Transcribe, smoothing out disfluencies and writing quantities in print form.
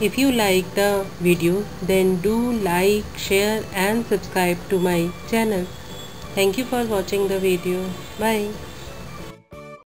If you like the video, then do like, share and subscribe to my channel. Thank you for watching the video. Bye.